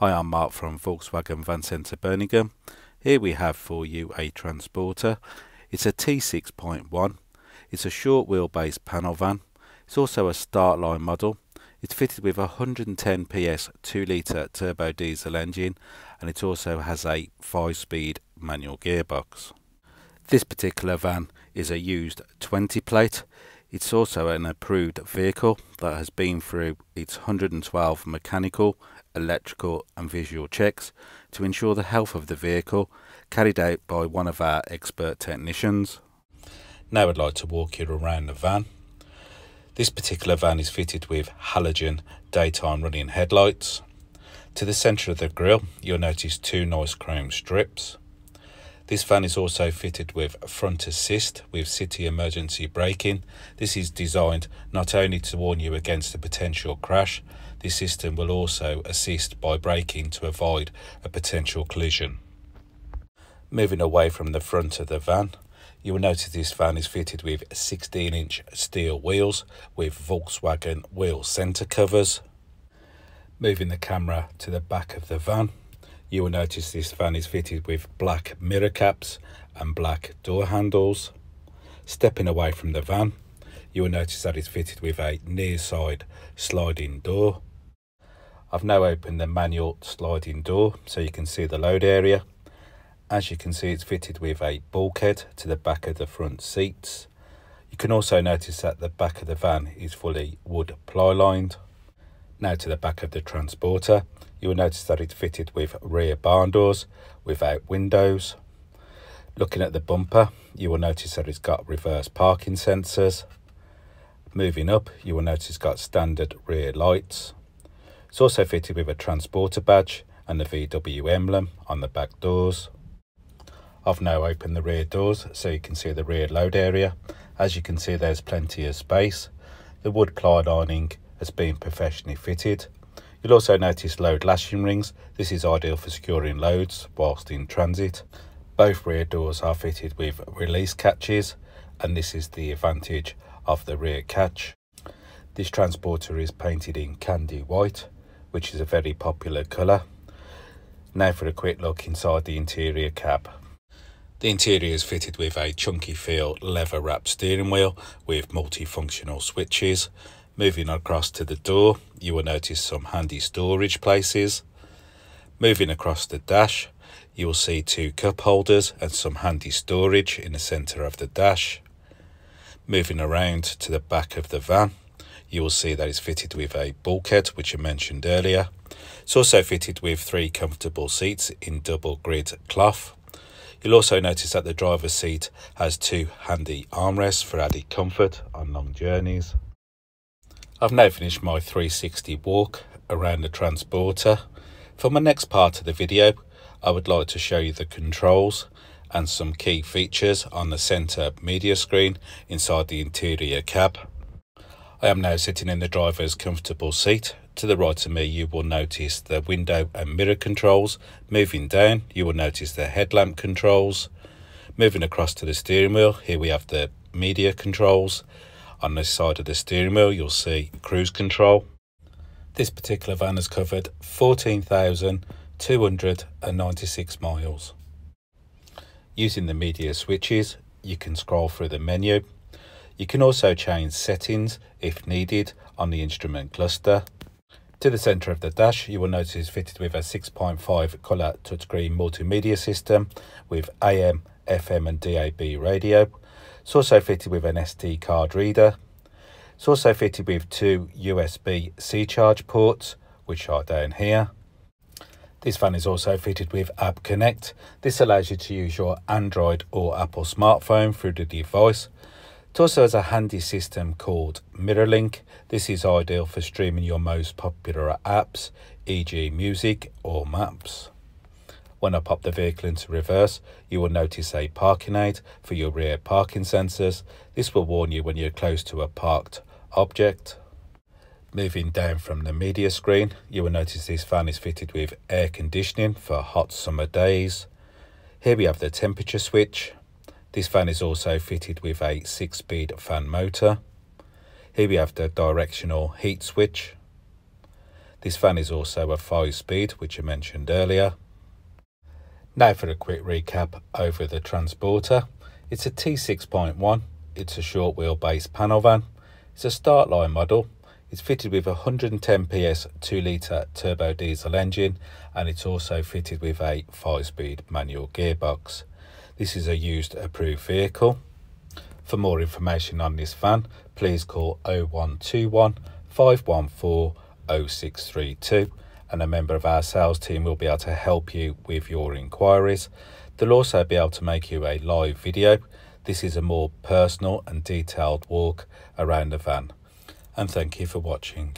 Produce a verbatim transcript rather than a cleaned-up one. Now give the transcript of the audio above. Hi, I'm Mark from Volkswagen Van Center Birmingham. Here we have for you a Transporter. It's a T six point one. It's a short wheelbase panel van. It's also a Startline model. It's fitted with a one hundred and ten P S two litre turbo diesel engine, and it also has a five speed manual gearbox. This particular van is a used twenty plate. It's also an approved vehicle that has been through its one hundred and twelve mechanical, electrical and visual checks to ensure the health of the vehicle, carried out by one of our expert technicians. Now I'd like to walk you around the van. This particular van is fitted with halogen daytime running headlights. To the centre of the grille you'll notice two nice chrome strips. This van is also fitted with front assist with city emergency braking. This is designed not only to warn you against a potential crash, this system will also assist by braking to avoid a potential collision. Moving away from the front of the van, you will notice this van is fitted with sixteen inch steel wheels with Volkswagen wheel centre covers. Moving the camera to the back of the van, you will notice this van is fitted with black mirror caps and black door handles. Stepping away from the van, you will notice that it's fitted with a near side sliding door. I've now opened the manual sliding door so you can see the load area. As you can see, it's fitted with a bulkhead to the back of the front seats. You can also notice that the back of the van is fully wood ply lined. Now to the back of the Transporter, you will notice that it's fitted with rear barn doors without windows. Looking at the bumper, you will notice that it's got reverse parking sensors. Moving up, you will notice it's got standard rear lights. It's also fitted with a Transporter badge and the V W emblem on the back doors. I've now opened the rear doors so you can see the rear load area. As you can see, there's plenty of space. The wood ply lining has been professionally fitted. You'll also notice load lashing rings. This is ideal for securing loads whilst in transit. Both rear doors are fitted with release catches, and this is the advantage of the rear catch. This Transporter is painted in candy white, which is a very popular colour. Now for a quick look inside the interior cab. The interior is fitted with a chunky feel leather wrapped steering wheel with multifunctional switches. Moving across to the door, you will notice some handy storage places. Moving across the dash, you will see two cup holders and some handy storage in the centre of the dash. Moving around to the back of the van, you will see that it's fitted with a bulkhead, which I mentioned earlier. It's also fitted with three comfortable seats in double grid cloth. You'll also notice that the driver's seat has two handy armrests for added comfort on long journeys. I've now finished my three sixty walk around the Transporter. For my next part of the video, I would like to show you the controls and some key features on the centre media screen inside the interior cab. I am now sitting in the driver's comfortable seat. To the right of me, you will notice the window and mirror controls. Moving down, you will notice the headlamp controls. Moving across to the steering wheel, here we have the media controls. On this side of the steering wheel, you'll see cruise control. This particular van has covered fourteen thousand two hundred and ninety-six miles. Using the media switches, you can scroll through the menu. You can also change settings if needed on the instrument cluster. To the centre of the dash, you will notice it's fitted with a six point five colour touchscreen multimedia system with A M, F M and D A B radio. It's also fitted with an S D card reader. It's also fitted with two U S B C charge ports, which are down here. This van is also fitted with App Connect. This allows you to use your Android or Apple smartphone through the device. It also has a handy system called MirrorLink. This is ideal for streaming your most popular apps, for example music or maps. When I pop the vehicle into reverse, you will notice a parking aid for your rear parking sensors. This will warn you when you're close to a parked object. Moving down from the media screen, you will notice this van is fitted with air conditioning for hot summer days. Here we have the temperature switch. This fan is also fitted with a six speed fan motor. Here we have the directional heat switch. This van is also a five speed, which I mentioned earlier. Now for a quick recap over the Transporter. It's a T six point one, it's a short wheelbase panel van, it's a Startline model, it's fitted with a one hundred and ten P S two litre turbo diesel engine, and it's also fitted with a five speed manual gearbox. This is a used approved vehicle. For more information on this van, please call oh one two one, five one four, oh six three two and a member of our sales team will be able to help you with your inquiries. They'll also be able to make you a live video. This is a more personal and detailed walk around the van. And thank you for watching.